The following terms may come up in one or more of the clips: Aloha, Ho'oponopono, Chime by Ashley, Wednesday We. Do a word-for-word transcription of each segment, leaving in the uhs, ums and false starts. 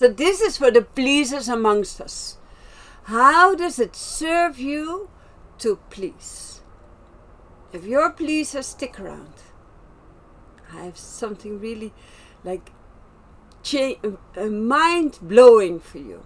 So this is for the pleasers amongst us. How does it serve you to please? If you're a pleaser, stick around. I have something really like uh, mind-blowing for you.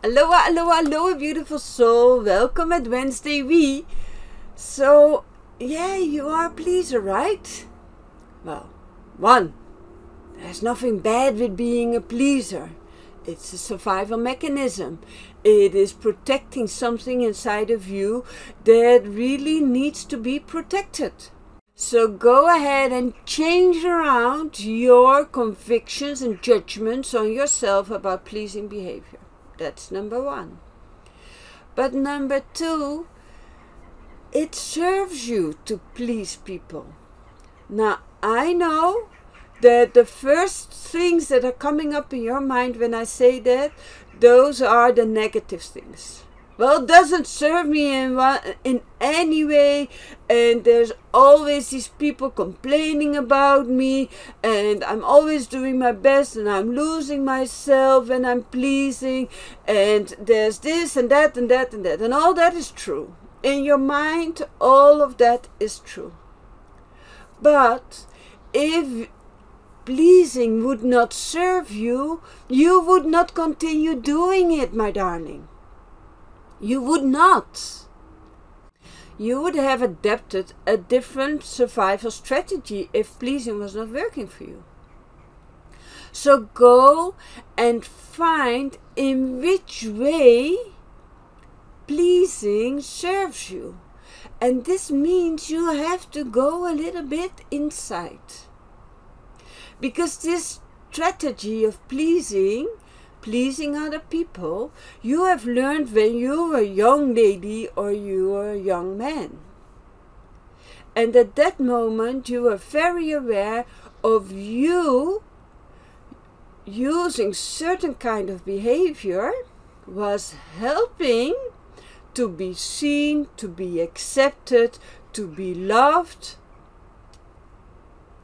Aloha, aloha, aloha, beautiful soul. Welcome at Wednesday Wee. So, yeah, you are a pleaser, right? Well, one, there's nothing bad with being a pleaser. It's a survival mechanism. It is protecting something inside of you that really needs to be protected. So go ahead and change around your convictions and judgments on yourself about pleasing behavior. That's number one. But number two, it serves you to please people. Now, I know that the first things that are coming up in your mind when I say that, those are the negative things. Well, it doesn't serve me in, one, in any way, and there's always these people complaining about me, and I'm always doing my best, and I'm losing myself, and I'm pleasing, and there's this and that and that and that, and all that is true. In your mind, all of that is true. But if pleasing would not serve you, you would not continue doing it, my darling. You would not. You would have adapted a different survival strategy if pleasing was not working for you. So go and find in which way pleasing serves you. And this means you have to go a little bit inside. Because this strategy of pleasing pleasing other people, you have learned when you were a young lady or you were a young man. And at that moment, you were very aware of you using certain kind of behavior was helping to be seen, to be accepted, to be loved.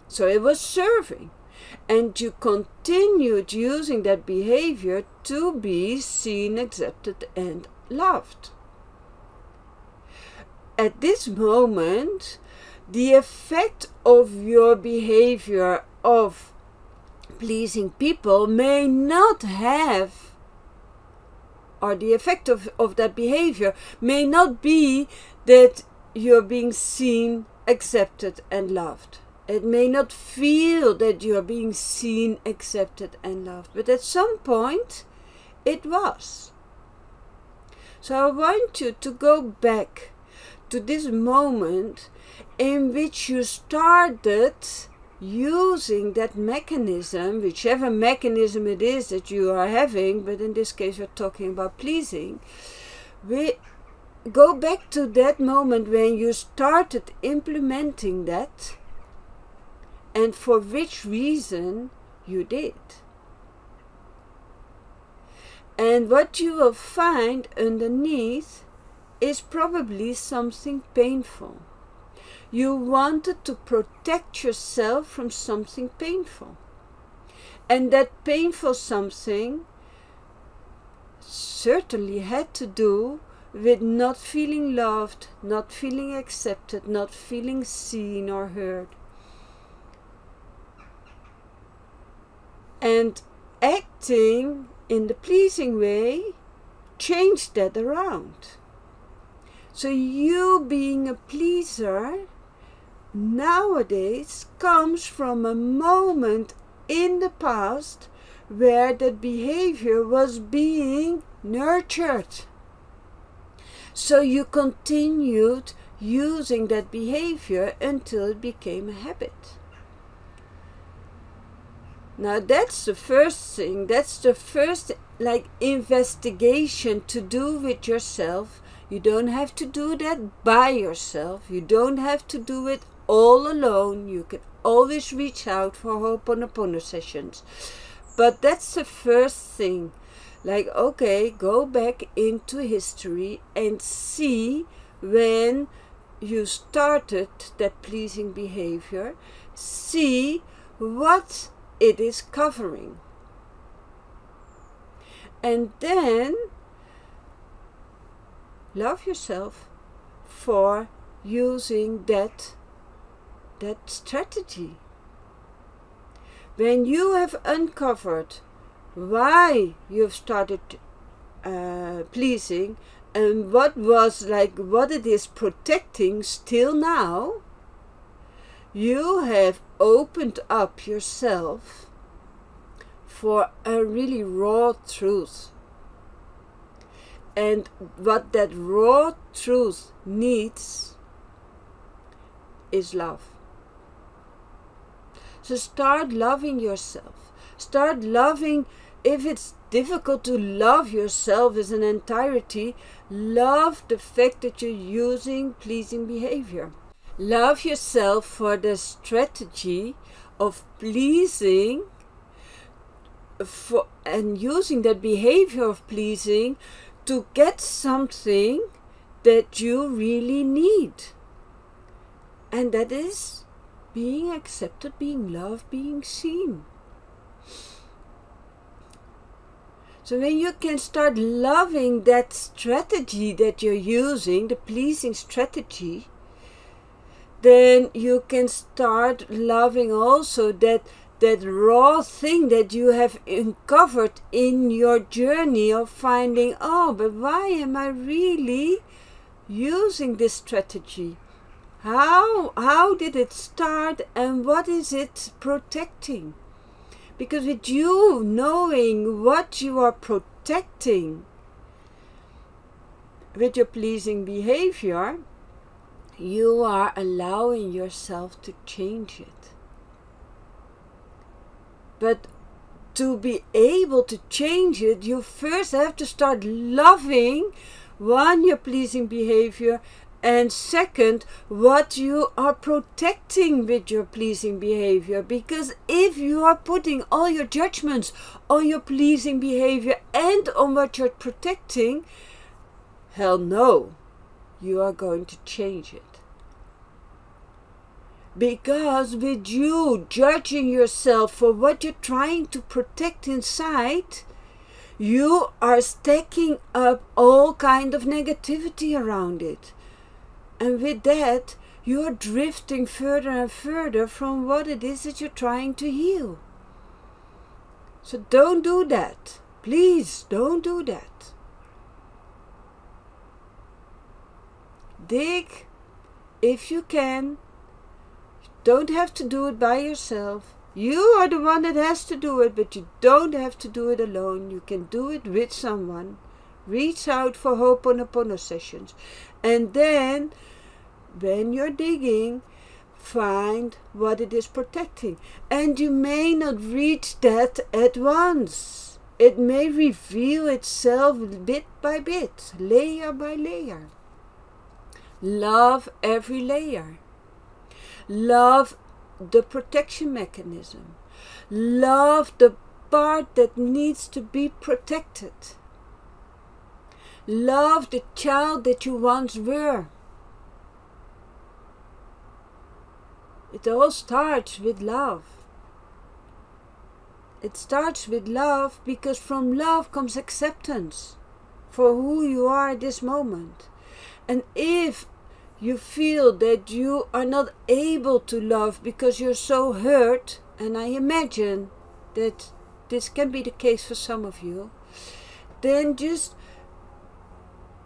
So it was serving. And you continued using that behavior to be seen, accepted, and loved. At this moment, the effect of your behavior of pleasing people may not have, or the effect of, of that behavior may not be that you're being seen, accepted, and loved. It may not feel that you are being seen, accepted, and loved. But at some point, it was. So I want you to go back to this moment in which you started using that mechanism, whichever mechanism it is that you are having, but in this case we're talking about pleasing. We go back to that moment when you started implementing that, and for which reason you did. And what you will find underneath is probably something painful. You wanted to protect yourself from something painful. And that painful something certainly had to do with not feeling loved, not feeling accepted, not feeling seen or heard. And acting in the pleasing way changed that around. So you being a pleaser nowadays comes from a moment in the past where that behavior was being nurtured. So you continued using that behavior until it became a habit. Now that's the first thing, that's the first like investigation to do with yourself. You don't have to do that by yourself. You don't have to do it all alone. You can always reach out for Ho'oponopono sessions. But that's the first thing. Like, okay, go back into history and see when you started that pleasing behavior. See what it is covering. And then love yourself for using that, that strategy. When you have uncovered why you've started uh, pleasing and what was like, what it is protecting still now, you have opened up yourself for a really raw truth. And what that raw truth needs is love. So start loving yourself. Start loving, if it's difficult to love yourself as an entirety, love the fact that you're using pleasing behavior. Love yourself for the strategy of pleasing for, and using that behavior of pleasing to get something that you really need. And that is being accepted, being loved, being seen. So when you can start loving that strategy that you're using, the pleasing strategy, then you can start loving also that, that raw thing that you have uncovered in your journey of finding, oh, but why am I really using this strategy? How, how did it start and what is it protecting? Because with you knowing what you are protecting with your pleasing behavior, you are allowing yourself to change it. But to be able to change it, you first have to start loving, one, your pleasing behavior, and second, what you are protecting with your pleasing behavior. Because if you are putting all your judgments on your pleasing behavior and on what you're protecting, hell no. You are going to change it. Because with you judging yourself for what you're trying to protect inside, you are stacking up all kind of negativity around it. And with that, you are drifting further and further from what it is that you're trying to heal. So don't do that. Please, don't do that. Dig if you can. You don't have to do it by yourself. You are the one that has to do it, but you don't have to do it alone. You can do it with someone. Reach out for Ho'oponopono sessions. And then, when you're digging, find what it is protecting. And you may not reach that at once. It may reveal itself bit by bit, layer by layer. Love every layer. Love the protection mechanism. Love the part that needs to be protected. Love the child that you once were. It all starts with love. It starts with love because from love comes acceptance for who you are at this moment. And if you feel that you are not able to love because you're so hurt, and I imagine that this can be the case for some of you, then just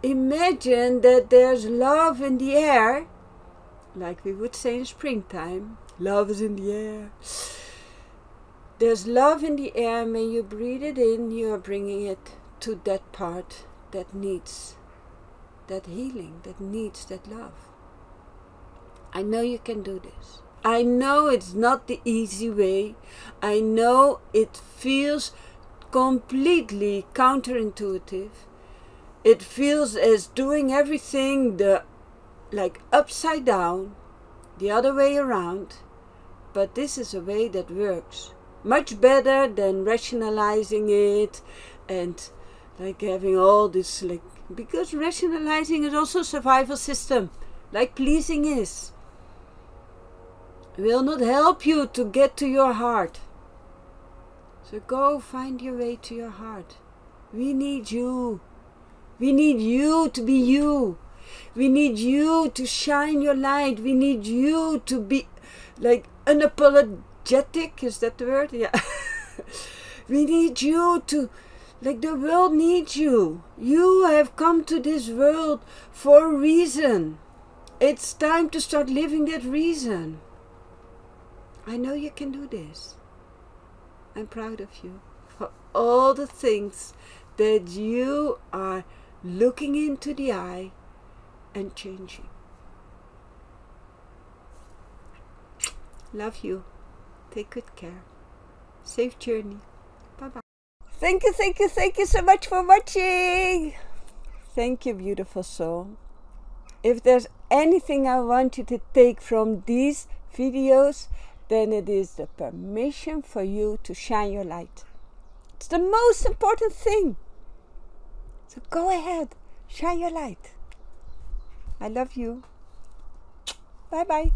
imagine that there's love in the air, like we would say in springtime, love is in the air. There's love in the air, and when you breathe it in, you are bringing it to that part that needs that healing, that needs that love. I know you can do this. I know it's not the easy way. I know it feels completely counterintuitive. It feels as doing everything the like upside down, the other way around, but this is a way that works. much better than rationalizing it and like having all this, like, because rationalizing is also a survival system, like pleasing is. It will not help you to get to your heart. So go find your way to your heart. We need you. We need you to be you. We need you to shine your light. We need you to be like unapologetic. Is that the word? Yeah. We need you to, like, the world needs you. You have come to this world for a reason. It's time to start living that reason. I know you can do this. I'm proud of you for all the things that you are looking into the eye and changing. Love you. Take good care. Safe journey. Bye-bye. Thank you, thank you, thank you so much for watching. Thank you, beautiful soul. If there's anything I want you to take from these videos, then it is the permission for you to shine your light. It's the most important thing. So go ahead, shine your light. I love you. Bye-bye.